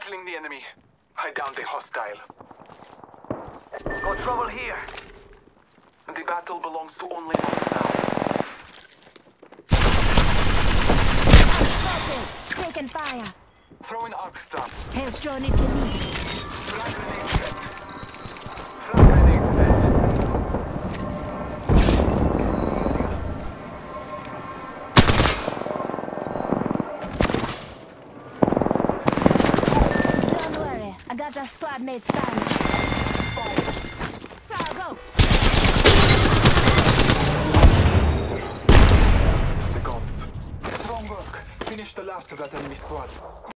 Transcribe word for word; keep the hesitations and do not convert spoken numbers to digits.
Battling the enemy. I downed a hostile. Got trouble here. And the battle belongs to only us now. Taking fire. Throw an arc stamp. Help Johnny to me. Frag grenade set. Frag grenade set. Don't worry, I got our squad mates standing. Fire, go! The gods. Strong work. Finish the last of that enemy squad.